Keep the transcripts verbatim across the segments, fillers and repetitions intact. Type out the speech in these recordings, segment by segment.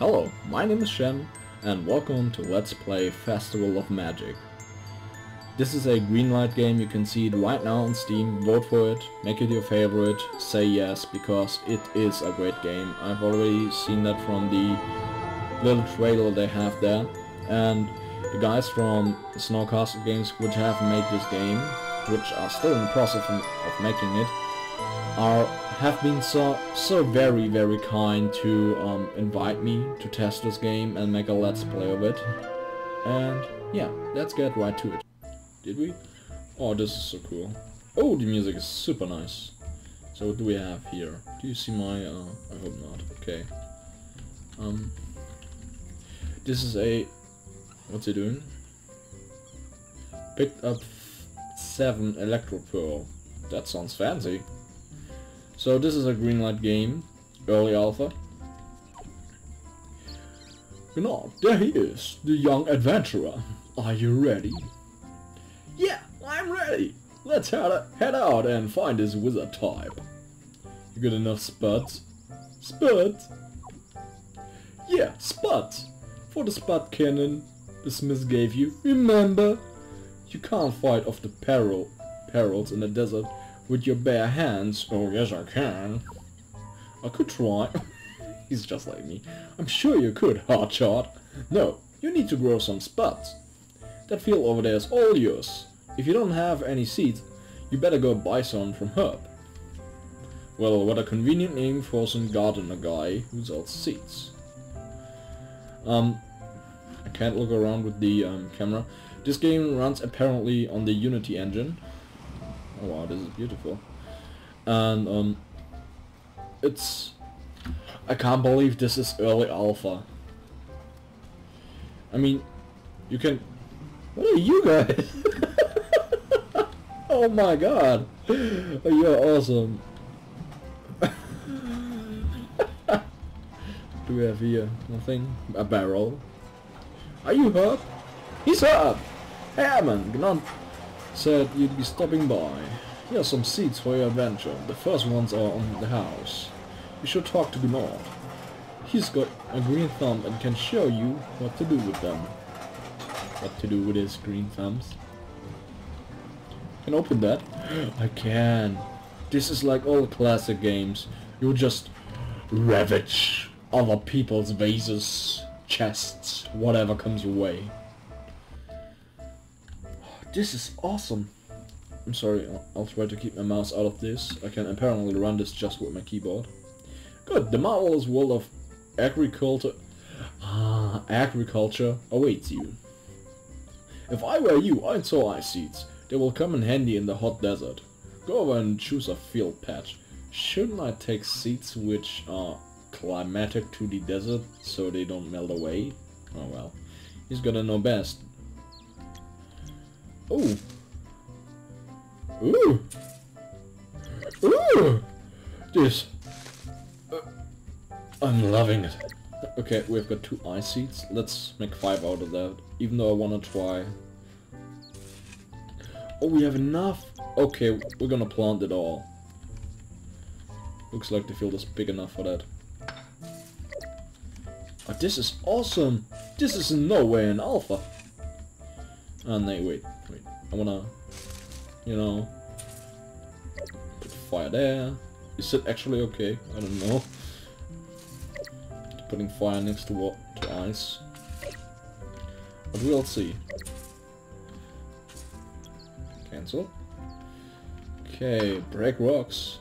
Hello, my name is Shen, and welcome to Let's Play Festival of Magic. This is a Greenlight game, you can see it right now on Steam, vote for it, make it your favorite, say yes, because it is a great game. I've already seen that from the little trailer they have there, and the guys from Snow Castle Games, which have made this game, which are still in the process of making it, are have been so so very very kind to um, invite me to test this game and make a let's play of it. And yeah, let's get right to it. Did we? Oh, this is so cool. Oh, the music is super nice. So what do we have here? Do you see my? Uh, I hope not. Okay. Um. This is a. What's he doing? Picked up seven electro pearl. That sounds fancy. So this is a Greenlight game, early alpha. Genau, there he is, the young adventurer. Are you ready? Yeah, I'm ready. Let's head out and find this wizard type. You got enough spuds? Spuds? Yeah, spuds. For the spud cannon the smith gave you. Remember, you can't fight off the peril perils in the desert with your bare hands. Oh yes I can. I could try. He's just like me. I'm sure you could, Hardshot. No, you need to grow some spuds. That field over there is all yours. If you don't have any seeds, you better go buy some from Herb. Well, what a convenient name for some gardener guy who sells seeds. Um, I can't look around with the um, camera. This game runs apparently on the Unity engine. Oh wow, this is beautiful. And um it's I can't believe this is early alpha. I mean, you can what are you guys? Oh my god. You're awesome. Do we have here? Nothing? A barrel. Are you Herb? He's Herb! Hey Herman, Gnon said you'd be stopping by. Here are some seeds for your adventure. The first ones are on the house. You should talk to Gnord. He's got a green thumb and can show you what to do with them. What to do with his green thumbs? I can open that. I can. This is like all classic games. You just ravage other people's vases, chests, whatever comes your way. This is awesome. I'm sorry, I'll try to keep my mouse out of this. I can apparently run this just with my keyboard. Good, the marvelous world of agriculture... Ah, agriculture awaits you. If I were you, I'd sow ice seeds. They will come in handy in the hot desert. Go over and choose a field patch. Shouldn't I take seeds which are climatic to the desert so they don't melt away? Oh well, he's gonna know best. Ooh. Ooh. Ooh. This. Uh, I'm loving it. Okay, we've got two ice seeds. Let's make five out of that, even though I want to try. Oh, we have enough. Okay, we're gonna plant it all. Looks like the field is big enough for that. Oh, this is awesome. This is in no way an alpha. Oh no, wait, wait, I wanna, you know, put fire there. Is it actually okay? I don't know. Putting fire next to, water, to ice. But we'll see. Cancel. Okay, break rocks.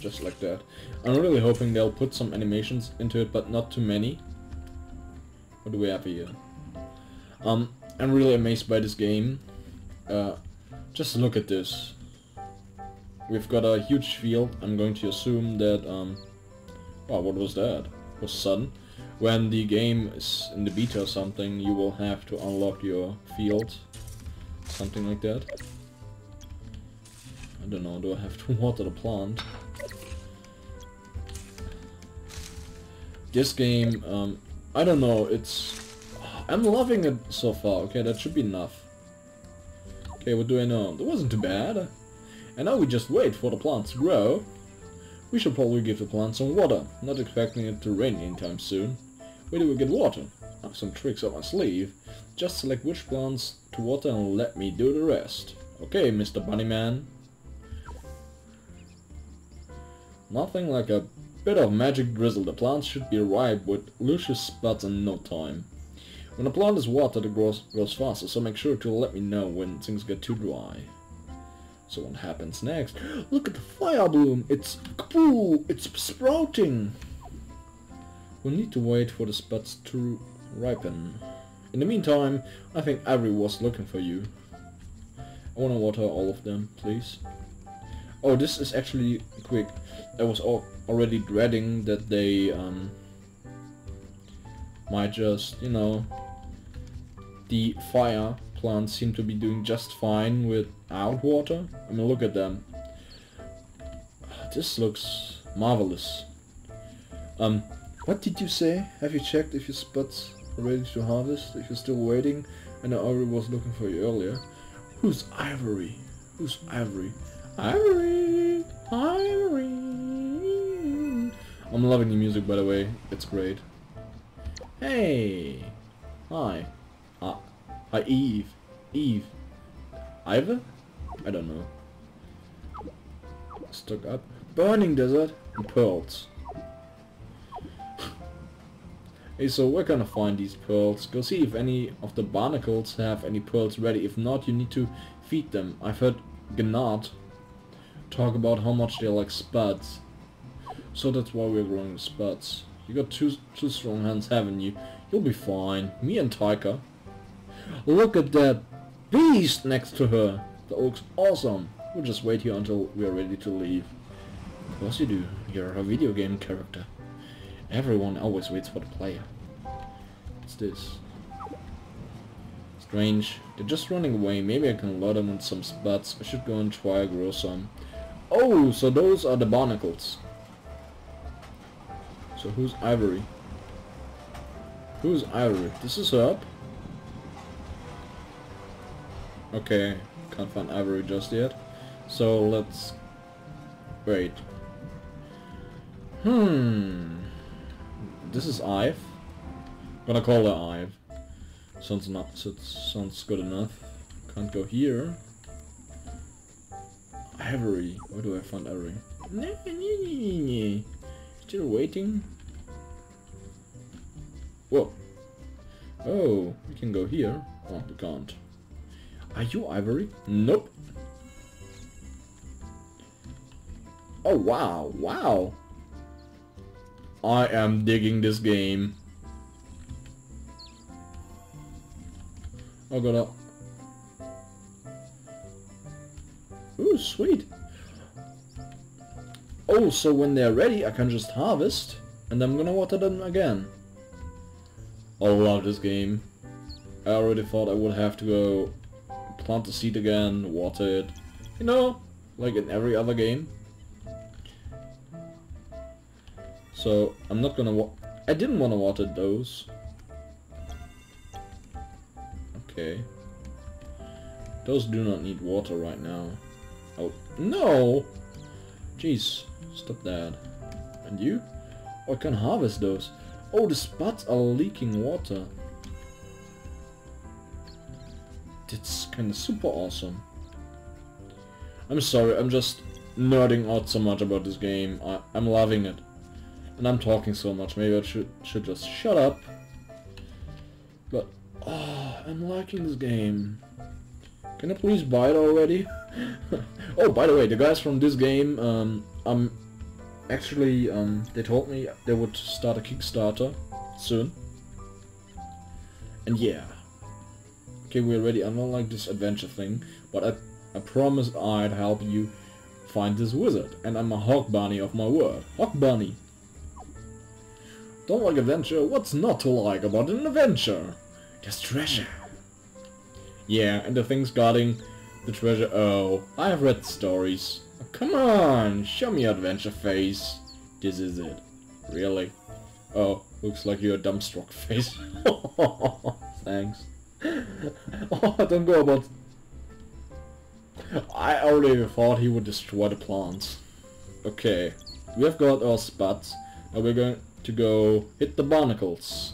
Just like that. I'm really hoping they'll put some animations into it, but not too many. What do we have here? Um. I'm really amazed by this game. Uh, just look at this. We've got a huge field. I'm going to assume that... Um, wow, what was that? It was sudden. When the game is in the beta or something, you will have to unlock your field. Something like that. I don't know, do I have to water the plant? This game... Um, I don't know, it's... I'm loving it so far. Okay, that should be enough. Okay, what do I know? That wasn't too bad. And now we just wait for the plants to grow. We should probably give the plants some water. Not expecting it to rain anytime soon. Where do we get water? I have some tricks up my sleeve. Just select which plants to water and let me do the rest. Okay, Mister Bunnyman. Nothing like a bit of magic drizzle. The plants should be ripe with luscious spuds in no time. When a plant is watered, it grows, grows faster, so make sure to let me know when things get too dry. So what happens next? Look at the fire bloom! It's... Kaboo! It's sprouting! We'll need to wait for the spuds to ripen. In the meantime, I think Avery was looking for you. I wanna water all of them, please. Oh, this is actually quick. I was all already dreading that they um, might just, you know... The fire plants seem to be doing just fine without water. I mean, look at them. This looks marvelous. Um, what did you say? Have you checked if your spuds are ready to harvest? If you're still waiting? I know Ivory was looking for you earlier. Who's Ivory? Who's Ivory? Ivory! Ivory! I'm loving the music, by the way. It's great. Hey! Hi. Ah. Hi, Eve. Eve. Ivor? I don't know. Stuck up. Burning desert and pearls. Hey, so we're gonna find these pearls. Go see if any of the barnacles have any pearls ready. If not, you need to feed them. I've heard Gnat talk about how much they like spuds. So that's why we're growing spuds. You got two, two strong hands, haven't you? You'll be fine. Me and Tyker. Look at that beast next to her. That looks awesome. We'll just wait here until we are ready to leave. Of course you do. You're a video game character. Everyone always waits for the player. What's this? Strange. They're just running away. Maybe I can lure them with some spuds. I should go and try to grow some. Oh, so those are the barnacles. So who's Ivory? Who's Ivory? This is her. Okay, can't find Ivory just yet. So let's wait. Hmm. This is Ive. Gonna call her Ive. Sounds not. Sounds good enough. Can't go here. Ivory. Where do I find Ivory? Still waiting. Whoa. Oh, we can go here. Oh, we can't. Are you Ivory? Nope. Oh wow, wow. I am digging this game. I got up. Ooh, sweet. Oh, so when they're ready, I can just harvest, and I'm gonna water them again. I love this game. I already thought I would have to go plant the seed again, water it, you know, like in every other game. So I'm not gonna wa- I didn't wanna water those. Okay. Those do not need water right now. Oh, no! Jeez, stop that. And you? Oh, I can harvest those. Oh, the spots are leaking water. It's kind of super awesome. I'm sorry, I'm just nerding out so much about this game. I, I'm loving it. And I'm talking so much. Maybe I should, should just shut up. But, oh, I'm liking this game. Can I please buy it already? Oh, by the way, the guys from this game, um, um, actually, um, they told me they would start a Kickstarter soon. And yeah. Okay, we're ready. I don't like this adventure thing, but I, I promised I'd help you find this wizard, and I'm a hog bunny of my word. Hog bunny! Don't like adventure? What's not to like about an adventure? There's treasure! Yeah, and the things guarding the treasure... Oh, I've read stories. Oh, come on! Show me your adventure face. This is it. Really? Oh, looks like you're a dumbstruck face. Thanks. Oh, don't go about... I already thought he would destroy the plants. Okay, we have got our spots. Now we're going to go hit the barnacles.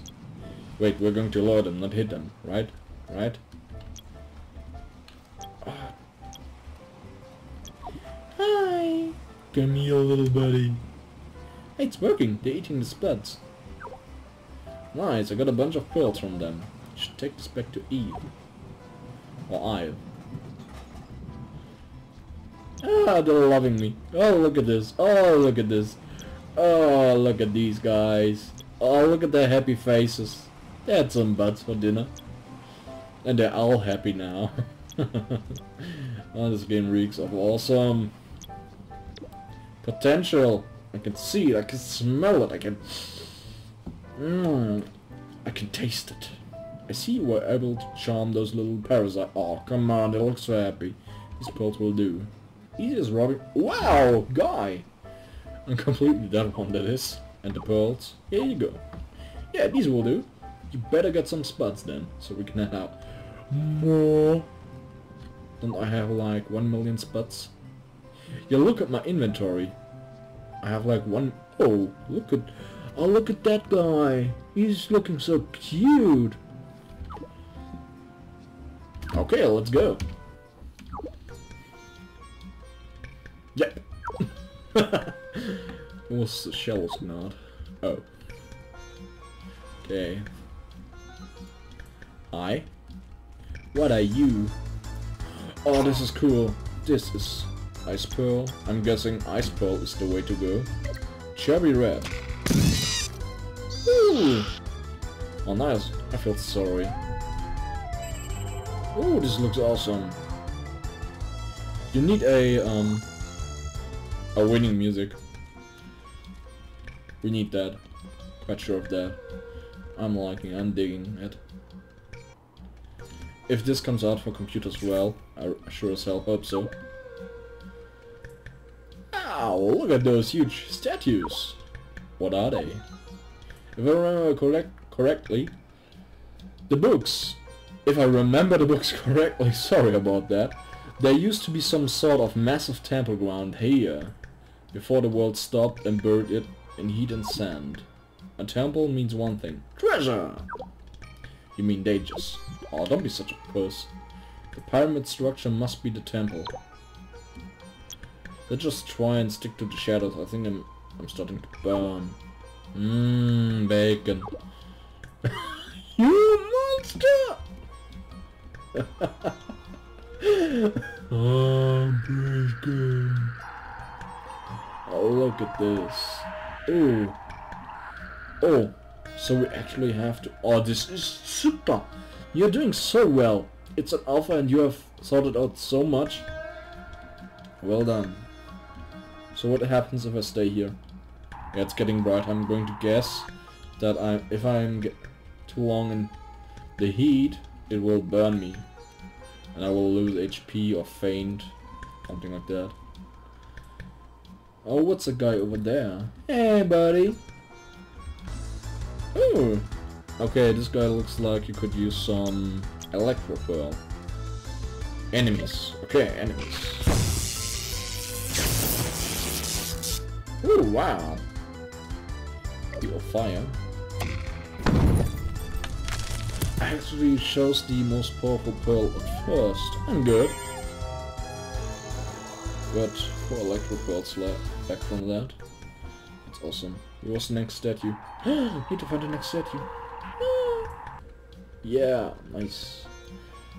Wait, we're going to lure them, not hit them, right? Right? Oh. Hi! Come here, little buddy. Hey, it's working. They're eating the spuds. Nice, I got a bunch of pearls from them. Should take this back to Eve. Or Eve. Ah, they're loving me. Oh, look at this. Oh, look at this. Oh, look at these guys. Oh, look at their happy faces. They had some buds for dinner. And they're all happy now. Oh, this game reeks of awesome potential. I can see it. I can smell it. I can... Mm, I can taste it. I see we're able to charm those little parasites. Oh, come on. They look so happy. These pearls will do. Easy as robbing. Wow, guy! I'm completely done one, that is. And the pearls. Here you go. Yeah, these will do. You better get some spuds then, so we can head out. More. Don't I have like one million spuds? Yeah, look at my inventory. I have like one... Oh, look at... Oh, look at that guy. He's looking so cute. Okay, let's go. Yep. What's the shells not? Oh. Okay. I? What are you? Oh, this is cool. This is Ice Pearl. I'm guessing Ice Pearl is the way to go. Cherry Red. Ooh. Oh, nice. I feel sorry. Ooh, this looks awesome. You need a, um... a winning music. We need that. Quite sure of that. I'm liking, I'm digging it. If this comes out for computers well, I sure as hell hope so. Ow, look at those huge statues! What are they? If I remember correct correctly... The books! If I remember the books correctly, sorry about that. There used to be some sort of massive temple ground here, before the world stopped and buried it in heat and sand. A temple means one thing. Treasure! You mean dangers. Oh, don't be such a puss. The pyramid structure must be the temple. Let's just try and stick to the shadows. I think I'm I'm starting to burn. Mmm, bacon. You monster! Oh, bacon. Oh, look at this. Ooh. Oh, so we actually have to... Oh, this is super! You're doing so well. It's an alpha and you have sorted out so much. Well done. So what happens if I stay here? Yeah, it's getting bright. I'm going to guess that I, if I'm get too long in the heat, it will burn me. And I will lose H P or faint. Something like that. Oh, what's a guy over there? Hey, buddy! Ooh! Okay, this guy looks like you could use some electro pearl. Enemies. Okay, enemies. Ooh, wow! Your fire. Actually shows the most powerful pearl at first. I'm good. Got four electro pearls left back from that. That's awesome. What's the next statue? Need to find the next statue. Yeah, nice.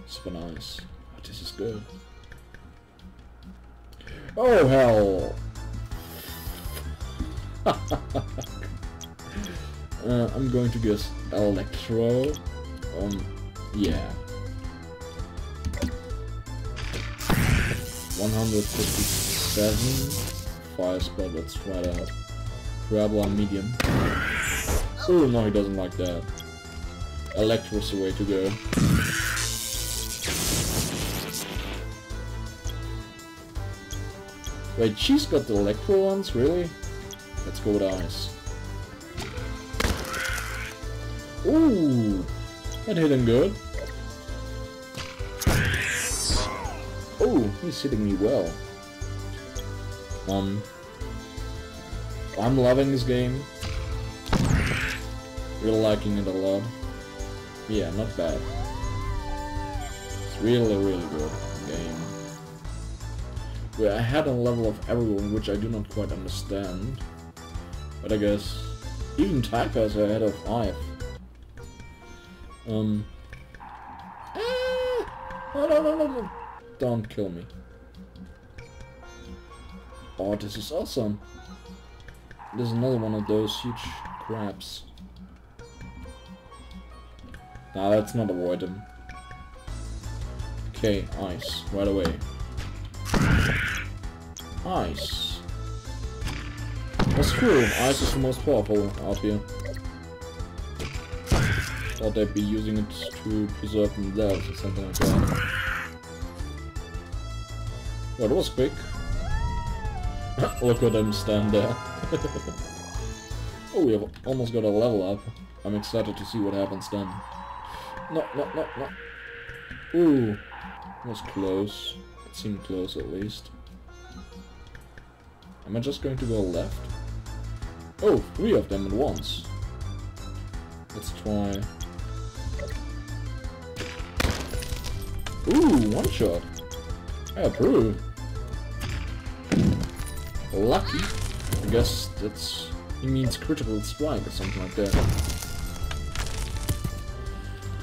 Super nice. Oh, this is good. Oh hell! uh, I'm going to guess electro. Um, yeah. one hundred fifty-seven. Fire spot, let's try that. Parabola medium. Oh no, he doesn't like that. Electro's the way to go. Wait, she's got the electro ones, really? Let's go with ice. Ooh, that hit him good. Oh, he's hitting me well. Um, I'm loving this game. Really liking it a lot. Yeah, not bad. It's really, really good game. Well, I had a level of everyone, which I do not quite understand. But I guess even Taika is ahead of five. Um. Ah! No, no, no, no, no! Don't kill me. Oh, this is awesome. There's another one of those huge crabs. Nah, let's not avoid them. Okay, ice. Right away. Ice. Well, screw them. Ice is the most powerful out here. Thought they'd be using it to preserve themselves or something like that. Well, that was quick. Look at them stand there. Oh, we have almost got a level up. I'm excited to see what happens then. No, no, no, no. Ooh. That was close. It seemed close at least. Am I just going to go left? Oh, three of them at once. Let's try... Ooh, one shot. I approve. Lucky. I guess that's... He means critical strike or something like that.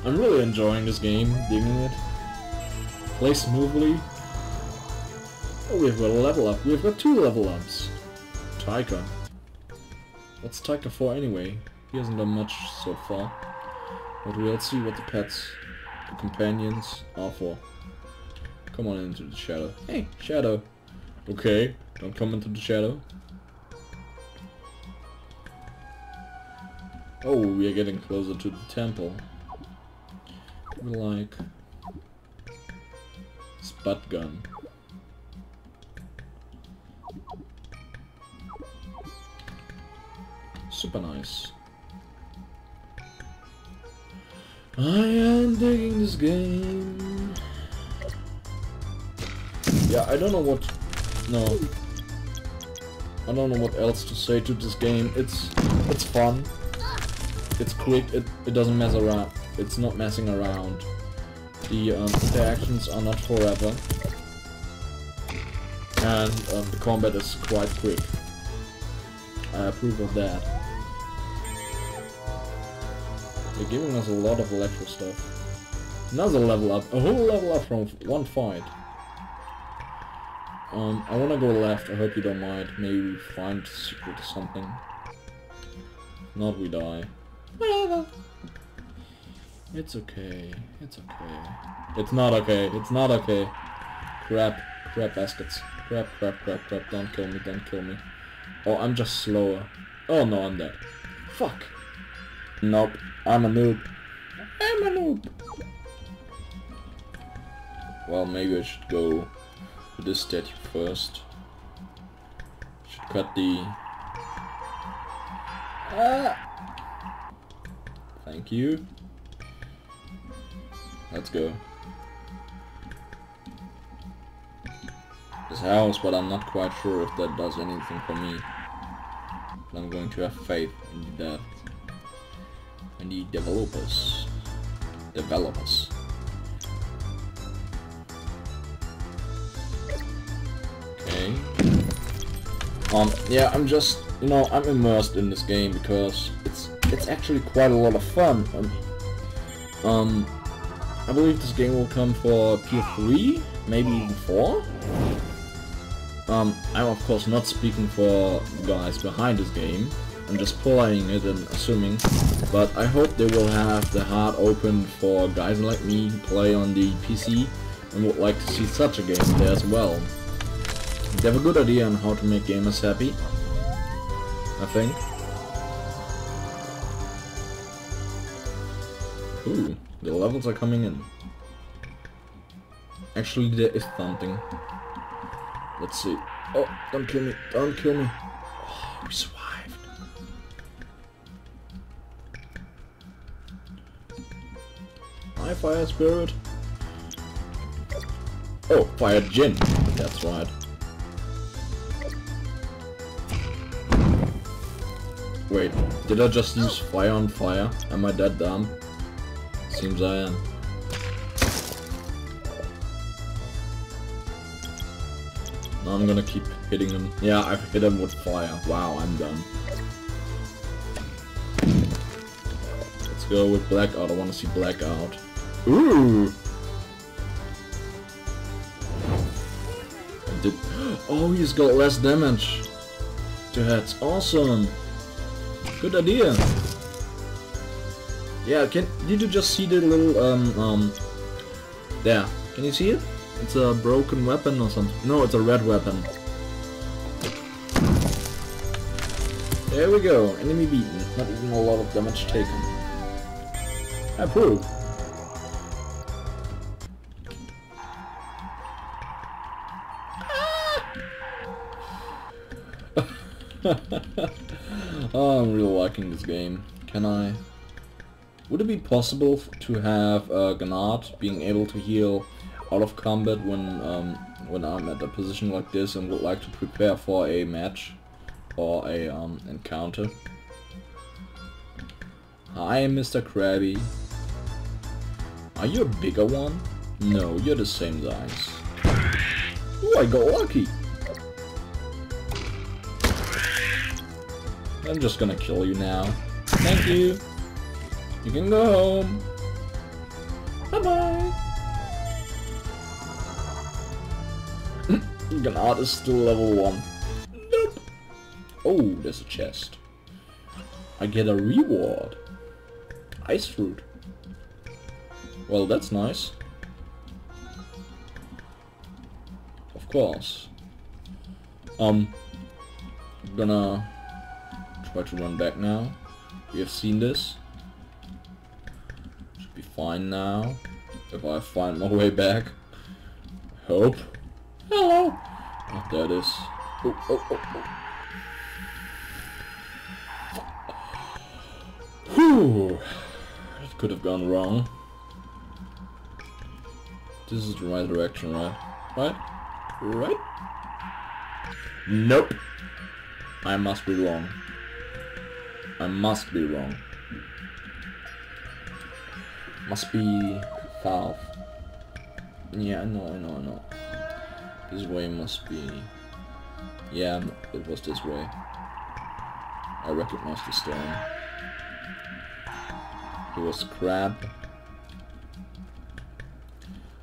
I'm really enjoying this game, digging it. Play smoothly. Oh, we've got a level up. We've got two level ups. Taika. What's Taika for anyway? He hasn't done much so far. But we'll see what the pets, the companions, are for. Come on into the shadow. Hey, shadow. Okay, don't come into the shadow. Oh, we are getting closer to the temple. We like... Spud gun. Super nice. I am digging this game. Yeah, I don't know what... No. I don't know what else to say to this game. It's... It's fun. It's quick. It, it doesn't mess around. It's not messing around. The um, interactions are not forever. And um, the combat is quite quick. I approve of that. They're giving us a lot of electro stuff. Another level up. A whole level up from one fight. Um, I wanna go left. I hope you don't mind. Maybe we find a secret or something. If not, we die. Whatever. It's okay, it's okay. It's not okay, it's not okay. Crap, crap baskets. Crap, crap, crap, crap, don't kill me, don't kill me. Oh, I'm just slower. Oh no, I'm dead. Fuck. Nope, I'm a noob. I'm a noob. Well, maybe I should go with this statue first. Should cut the... Ah! Thank you. Let's go. This house, but I'm not quite sure if that does anything for me. But I'm going to have faith in that. And the developers. Developers. Okay. Um, yeah, I'm just, you know, I'm immersed in this game because it's it's actually quite a lot of fun. Um, um I believe this game will come for P S three, maybe even four. Um, I'm of course not speaking for the guys behind this game. I'm just playing it and assuming. But I hope they will have the heart open for guys like me who play on the P C and would like to see such a game there as well. They have a good idea on how to make gamers happy, I think. Ooh. The levels are coming in. Actually, there is something. Let's see. Oh, don't kill me. Don't kill me. Oh, we survived. Hi, fire spirit. Oh, fire djinn. That's right. Wait, did I just use fire on fire? Am I that dumb? Seems I am. Now I'm gonna keep hitting him. Yeah, I've hit him with fire. Wow, I'm done. Let's go with blackout. I wanna see blackout. Ooh! Did... Oh, he's got less damage. To heads. Awesome! Good idea! Yeah, can did you just see the little um um there. Can you see it? It's a broken weapon or something. No, it's a red weapon. There we go, enemy beaten. Not even a lot of damage taken. Approved. Oh, I'm really liking this game. Can I... Would it be possible to have uh, Gnard being able to heal out of combat when um, when I'm at a position like this and would like to prepare for a match or a um, encounter? Hi, Mister Krabby. Are you a bigger one? No, you're the same size. Ooh, I got lucky! I'm just gonna kill you now. Thank you! You can go home! Bye-bye! Gnard is still level one. Nope! Oh, there's a chest. I get a reward! Ice fruit. Well, that's nice. Of course. Um... I'm gonna... try to run back now. We have seen this. Should be fine now. If I find my way back. Hope. Hello! Oh, there it is. Oh, oh, oh, oh. Whew. That could have gone wrong. This is the right direction, right? Right? Right? Nope. I must be wrong. I must be wrong. Must be south. Yeah, I know, I know, I know. This way must be... Yeah, it was this way. I recognize the stone. It was crab.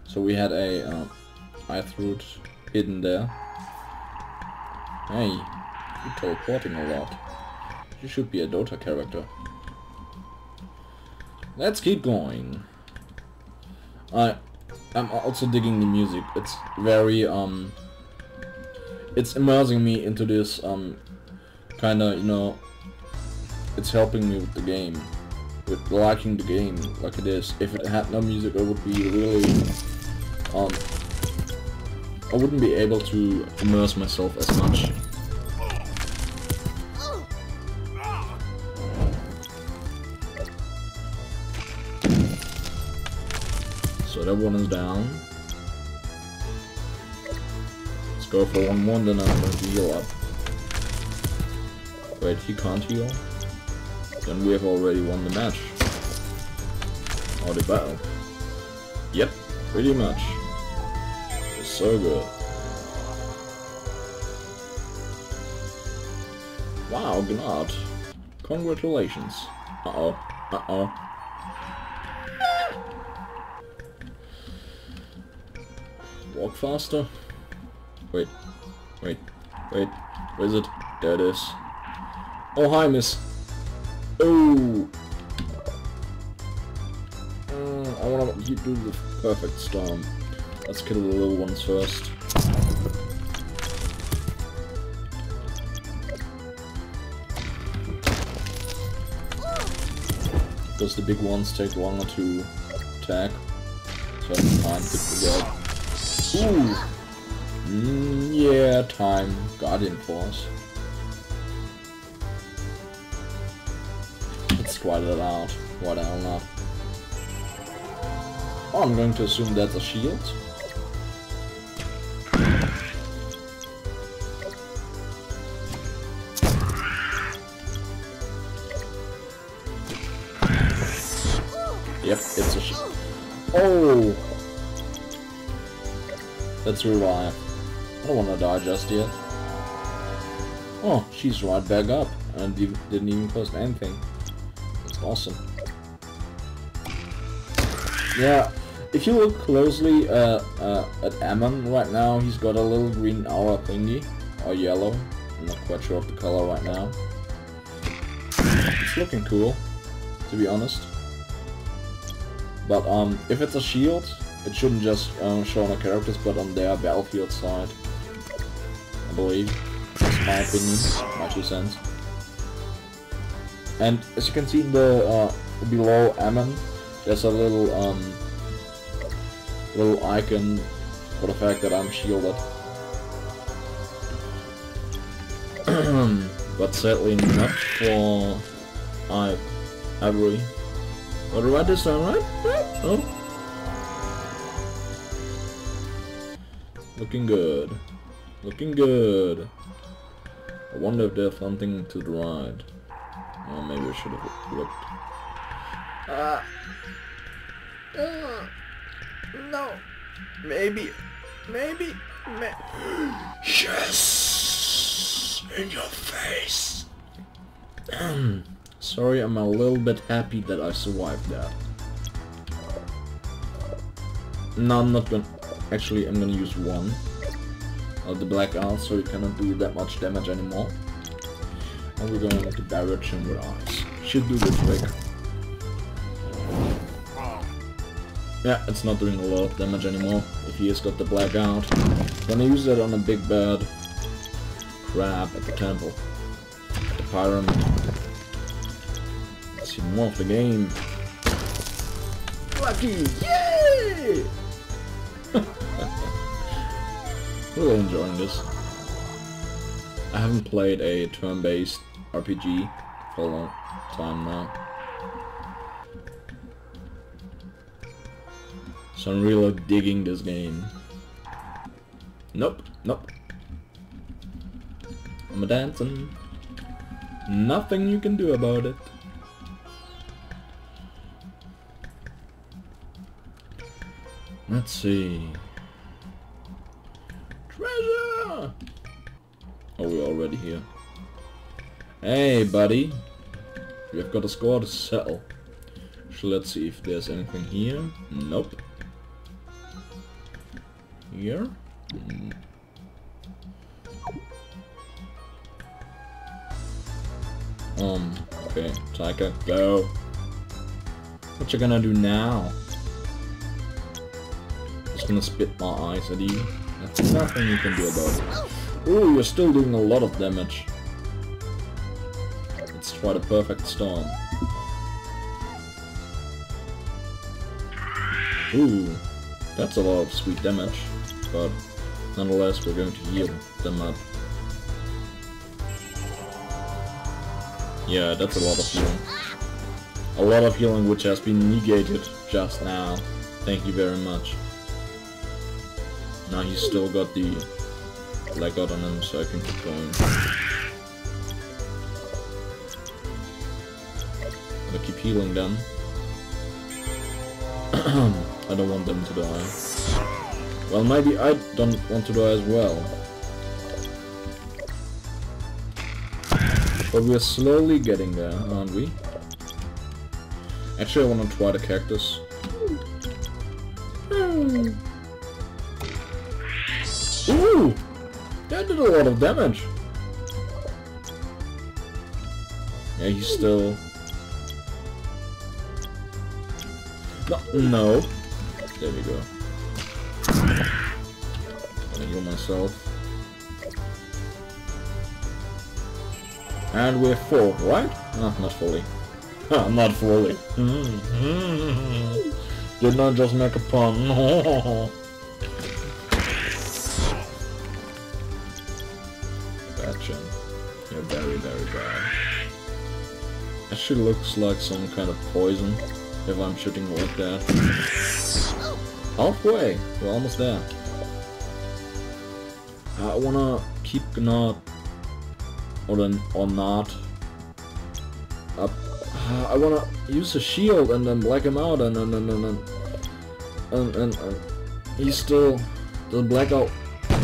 So we had a uh, ice root hidden there. Hey, you're teleporting a lot. You should be a Dota character. Let's keep going. I I'm also digging the music. It's very um it's immersing me into this um kinda, you know, it's helping me with the game. With liking the game like it is. If it had no music it would be really um I wouldn't be able to immerse myself as much. That one is down. Let's go for one more, then I'm gonna heal up. Wait, he can't heal? Then we have already won the match. Or the battle. Yep, pretty much. It's so good. Wow, Gnard. Congratulations. Uh-oh, uh-oh. Walk faster. Wait, wait, wait. Where is it? There it is. Oh, hi, miss. Oh. Uh, I wanna you do the perfect storm. Let's kill the little ones first. Because the big ones take longer to attack. So I can't get the guy. Ooh! Mm, yeah, time. Guardian Force. Let's try that out. Why the hell not? Oh, I'm going to assume that's a shield. Yep, it's a sh- Oh! Let's rewind. I don't want to die just yet. Oh, she's right back up. And didn't even post anything. That's awesome. Yeah, if you look closely uh, uh, at Ammon right now, he's got a little green hour thingy. Or yellow. I'm not quite sure of the color right now. It's looking cool, to be honest. But um, if it's a shield, it shouldn't just um, show on the characters, but on their battlefield side. I believe. That's my opinion, my two cents. And as you can see in the uh, below Ammon, there's a little um, little icon for the fact that I'm shielded. But sadly not for I Ivory. What do I do this time, right? Right? Oh. Looking good. Looking good. I wonder if there's something to the right. Oh, maybe I should have looked. Ah. Uh, uh, no. Maybe. Maybe. May yes. In your face. Sorry, I'm a little bit happy that I survived that. No, I'm not gonna. Actually, I'm gonna use one. Uh, the blackout, so you cannot do that much damage anymore. And we're going to direct him with eyes. Should do the trick. Yeah, it's not doing a lot of damage anymore. If he has got the blackout, gonna use that on a big bad crab at the temple, at the pyramid. Let's see more of the game. Lucky, yay! Really enjoying this. I haven't played a turn-based R P G for a long time now. So I'm really digging this game. Nope, nope. I'm a dancing. Nothing you can do about it. Let's see. Treasure! Oh, we're already here. Hey, buddy. We've got a score to settle. So let's see if there's anything here. Nope. Here? Mm. Um, okay. Taika, go. What you gonna do now? Just gonna spit my eyes at you. That's nothing you can do about it. Ooh, you're still doing a lot of damage. Let's try the perfect storm. Ooh, that's a lot of sweet damage, but nonetheless we're going to heal them up. Yeah, that's a lot of healing. A lot of healing which has been negated just now. Thank you very much. Now he's still got the Like out on him, so I can keep going. I'll keep healing them. I don't want them to die. Well, maybe I don't want to die as well. But we're slowly getting there, aren't we? Actually, I want to try the cactus. Ooh! That did a lot of damage. Yeah, he's still... No, no. There we go. I'm gonna heal myself. And we're full, right? No, not fully. No, not fully. Did not just make a pun. You're very, very bad. Actually looks like some kind of poison if I'm shooting like that. Halfway! We're almost there. I wanna keep Gnat or, or not up. Uh, I wanna use the shield and then black him out, and then and and and, and, and, and he's still the blackout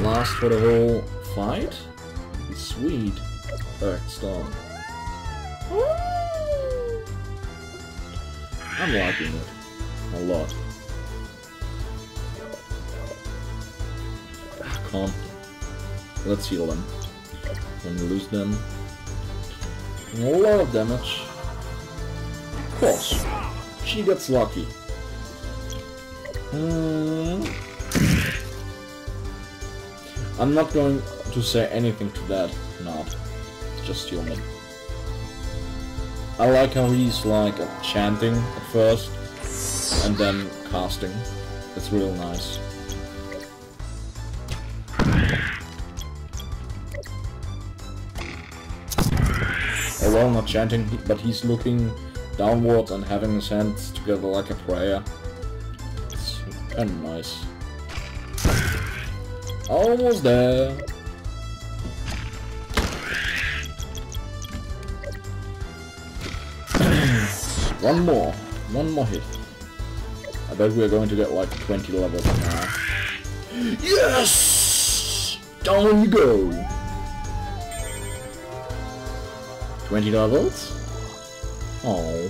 lasts for the whole fight. He's sweet. Perfect storm. I'm liking it a lot. Ah, come on. Let's heal them. When we lose them, a lot of damage. Of course, she gets lucky. Uh, I'm not going to say anything to that. No, just heal me. I like how he's like chanting at first and then casting. It's real nice. Oh, well, not chanting, but he's looking downwards and having his hands together like a prayer. It's kind of nice. Almost there. One more. One more hit. I bet we're going to get like twenty levels now. Yes! Down you go! twenty levels? Oh.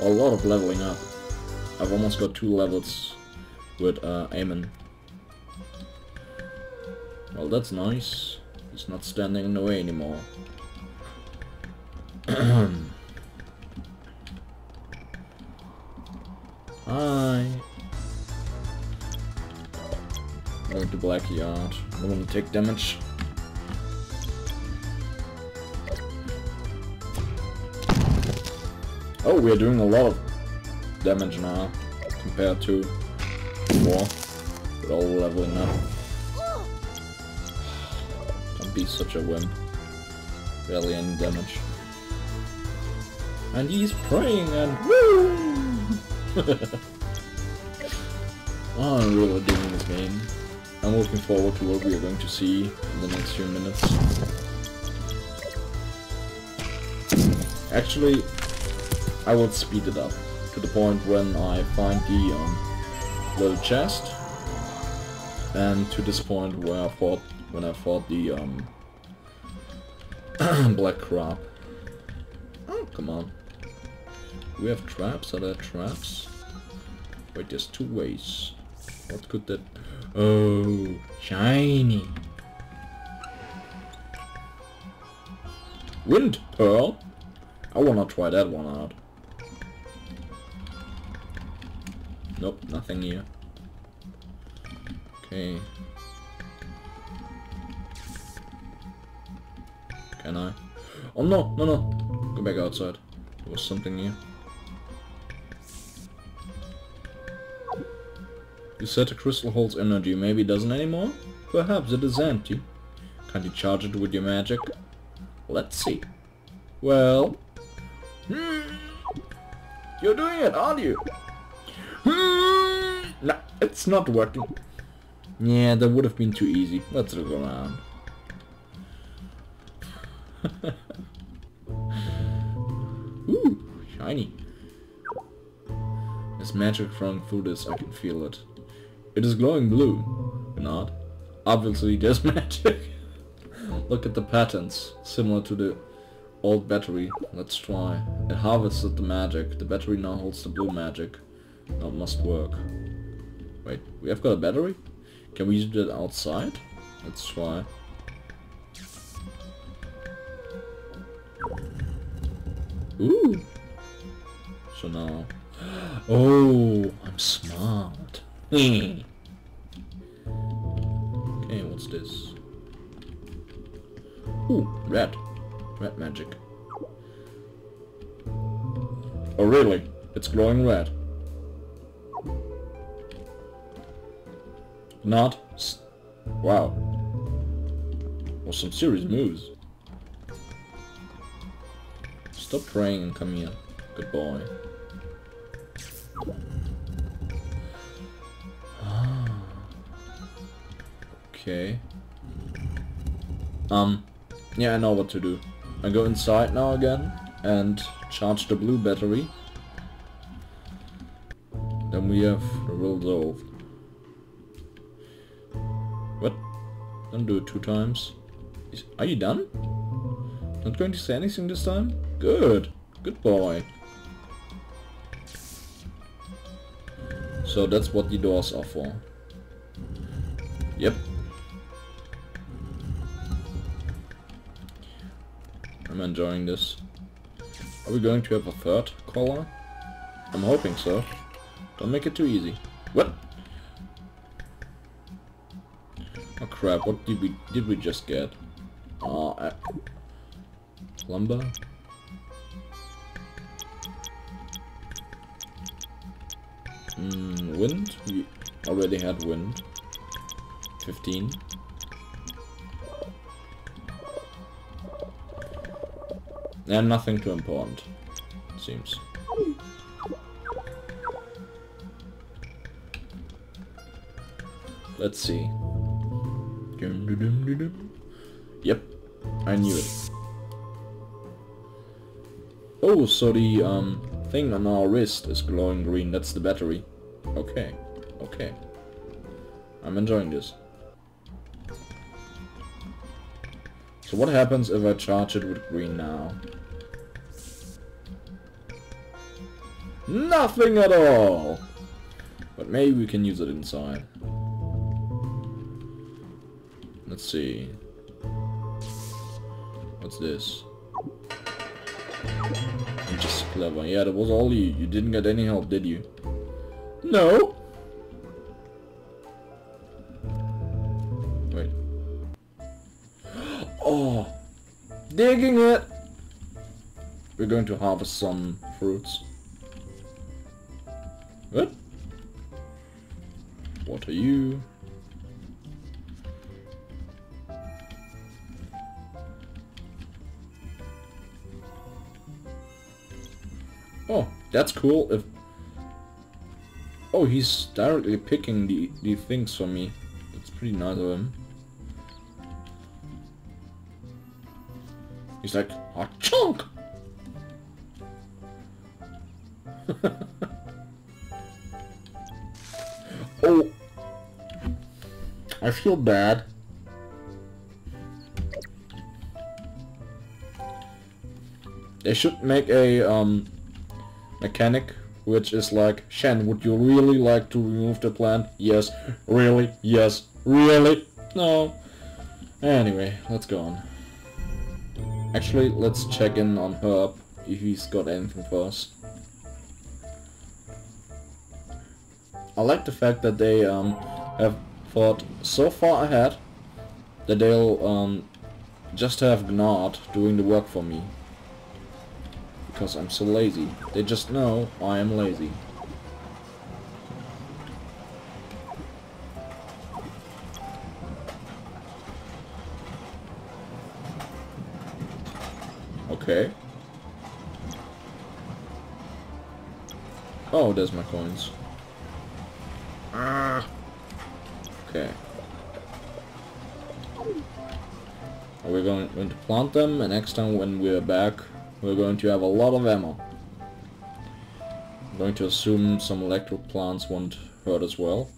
A lot of leveling up. I've almost got two levels with uh, Eamon. Well, that's nice. He's not standing in the way anymore. Hi. I'm going to Blackyard. I don't want to take damage. Oh, we're doing a lot of damage now compared to before. We're all leveling up. Don't be such a wimp. Barely any damage. And he's praying and woo! Oh, I'm really digging this game. I'm looking forward to what we are going to see in the next few minutes. Actually, I will speed it up to the point when I find the um, little chest, and to this point where I fought when I fought the um, black crab. Oh, come on. We have traps, are there traps? Wait, there's two ways. What could that... Oh, shiny! Wind Pearl? I wanna try that one out. Nope, nothing here. Okay. Can I? Oh no, no, no! Go back outside. There was something here. You said the crystal holds energy, maybe it doesn't anymore? Perhaps it is empty. Can't you charge it with your magic? Let's see. Well... Hmm. You're doing it, aren't you? Hmm. Nah, it's not working. Yeah, that would have been too easy. Let's look around. Ooh, shiny. There's magic flowing through this, I can feel it. It is glowing blue. Not. Obviously there's magic. Look at the patterns, similar to the old battery. Let's try. It harvested the magic. The battery now holds the blue magic. Now it must work. Wait, we have got a battery? Can we use that outside? Let's try. Ooh! So now... Oh, I'm smart. Okay, what's this? Ooh, red. Red magic. Oh really? It's glowing red. Not. S wow. Well, some serious moves. Stop praying and come here. Good boy. Okay. Um, yeah, I know what to do. I go inside now again, and charge the blue battery. Then we have resolved. What? Don't do it two times. Is, are you done? Not going to say anything this time? Good. Good boy. So that's what the doors are for. Yep. I'm enjoying this. Are we going to have a third caller? I'm hoping so. Don't make it too easy. What? Oh crap, what did we did we just get? Uh, I... Lumber? Mm, wind? We already had wind. fifteen. And nothing too important, it seems. Let's see. Yep, I knew it. Oh, so the um, thing on our wrist is glowing green. That's the battery. Okay, okay. I'm enjoying this. So what happens if I charge it with green now? Nothing at all! But maybe we can use it inside. Let's see. What's this? I'm just clever. Yeah, that was all you. You didn't get any help, did you? No! Wait. Oh! Digging it! We're going to harvest some fruits. What? What are you? Oh, that's cool if... Oh, he's directly picking the, the things for me. That's pretty nice of him. He's like, a chunk! Oh! I feel bad. They should make a, um... mechanic, which is like, Shen, would you really like to remove the plant? Yes. Really? Yes. Really? No. Anyway, let's go on. Actually, let's check in on Herb, if he's got anything for us. I like the fact that they um, have thought so far ahead that they'll um, just have Gnard doing the work for me. Because I'm so lazy. They just know I am lazy. Okay. Oh, there's my coins. Ah. Okay. Are we going, going to plant them, and next time when we're back we're going to have a lot of ammo. I'm going to assume some electric plants won't hurt as well.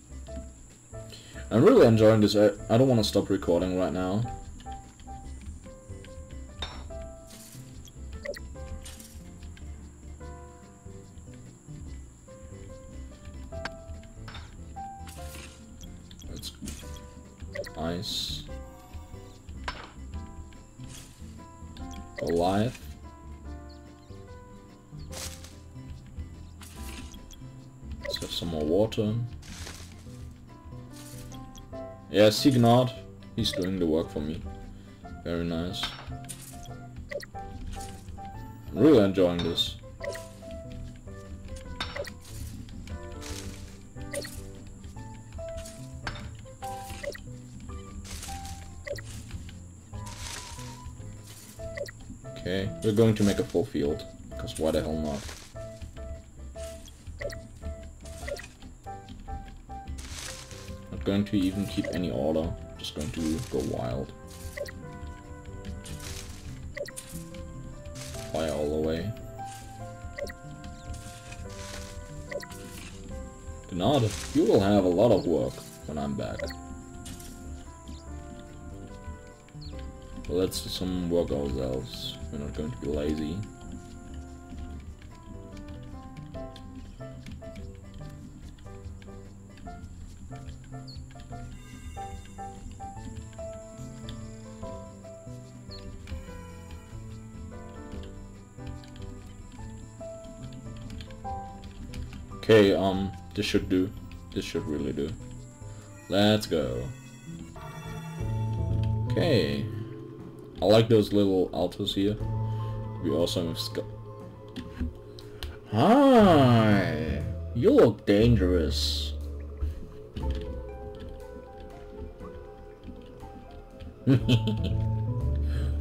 I'm really enjoying this. I, I don't want to stop recording right now. That's ice. Alive. Some more water. Yeah, Signard, he's doing the work for me. Very nice. I'm really enjoying this. Okay, we're going to make a full field, because why the hell not? Going to even keep any order, just going to go wild. Fire all the way. Not, you will have a lot of work when I'm back. Let's do some work ourselves. We're not going to be lazy. Okay, um, this should do. This should really do. Let's go. Okay. I like those little altos here. We also have sc- Hi! You look dangerous.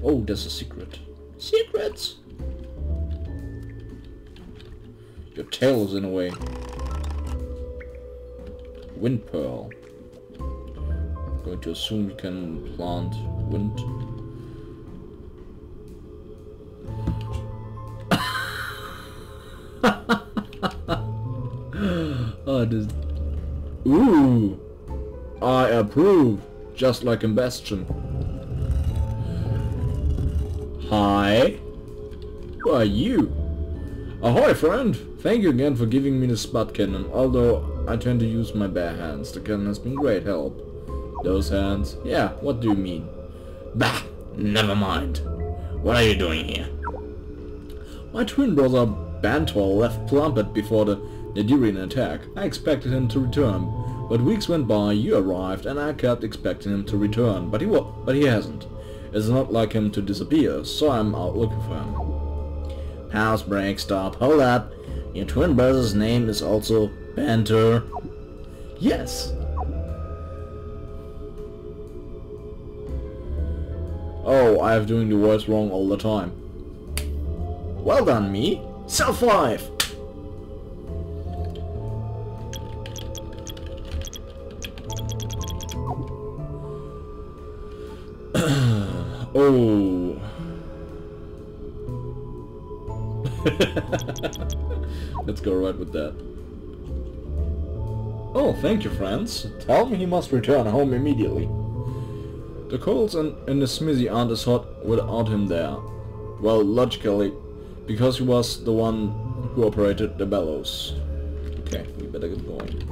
Oh, there's a secret. Secrets? Your tail is in the way. Wind pearl. I'm going to assume you can plant wind. Oh, this. Ooh, I approve. Just like in Bastion. Hi. Who are you? Ahoy, friend! Thank you again for giving me the spot cannon, although I tend to use my bare hands. The cannon has been great help. Those hands? Yeah, what do you mean? Bah! Never mind. What are you doing here? My twin brother Bantor left Plumpet before the Nadirian attack. I expected him to return, but weeks went by, you arrived, and I kept expecting him to return, but he wa but he hasn't. It's not like him to disappear, so I'm out looking for him. House break, stop, hold up. Your twin brother's name is also Banter. Yes! Oh, I have doing the voice wrong all the time. Well done, me! Self five! Oh... Let's go right with that. Oh, thank you, friends. Tell me he must return home immediately. The coals in, in the smithy aren't as hot without him there. Well, logically, because he was the one who operated the bellows. Okay, we better get going.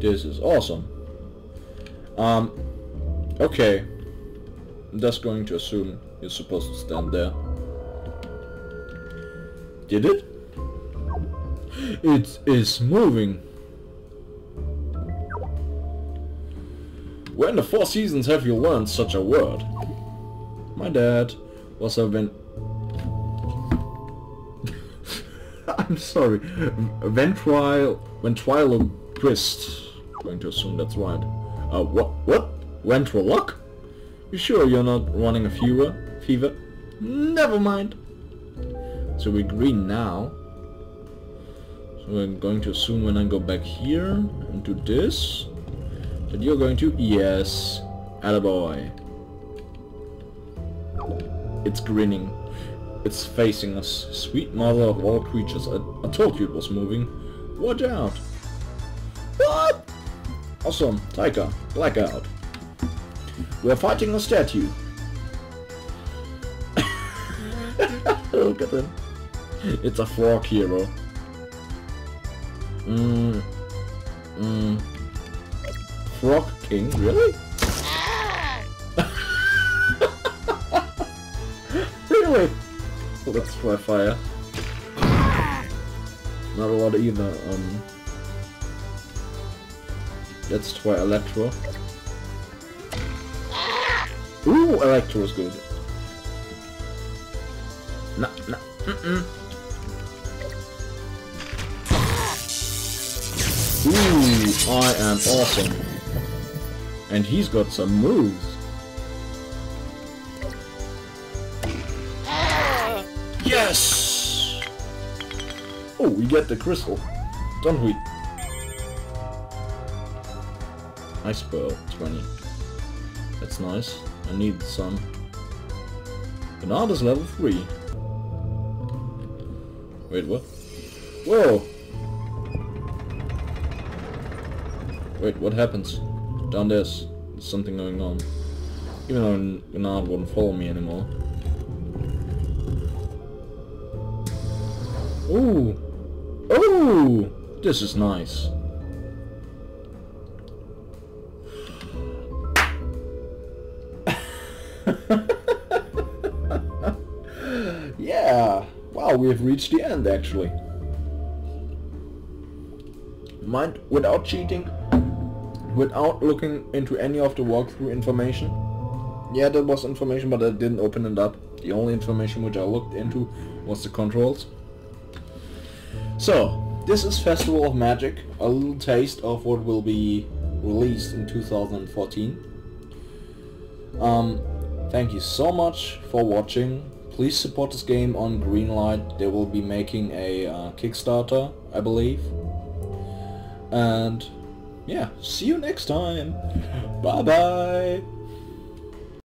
This is awesome. Um, okay. I'm just going to assume you're supposed to stand there. Did it? It is moving! When the four seasons have you learned such a word? My dad was a ven... I'm sorry. Ventrilo... ventriloquist. I'm going to assume that's right. Uh, what? What? Ventriloque? You sure you're not running a fever? Fever? Never mind. So we're green now. So I'm going to assume when I go back here and do this, that you're going to... Yes. Attaboy. It's grinning. It's facing us. Sweet mother of all creatures. I, I told you it was moving. Watch out. What? Awesome. Tiger. Blackout. We're fighting a statue. Look at him. It's a frog hero. Mm. Mm. Frog King, really? Really? Oh, that's by fire. Not a lot either. Um. Let's try Electro. Ooh, Electro's good. Nah, nah, mm-mm. Ooh, I am awesome. And he's got some moves. Yes! Oh, we get the crystal. Don't we? Ice Pearl, twenty. That's nice. I need some. Bernard is level three. Wait, what? Whoa! Wait, what happens? Down there's, there's something going on. Even though Renard won't follow me anymore. Ooh! Ooh! This is nice. Yeah! Wow, we have reached the end actually. Mind without cheating, without looking into any of the walkthrough information. Yeah, there was information, but I didn't open it up. The only information which I looked into was the controls. So, this is Festival of Magic, a little taste of what will be released in two thousand fourteen. Um, thank you so much for watching. Please support this game on Greenlight. They will be making a uh, Kickstarter, I believe. And yeah, see you next time. Bye bye.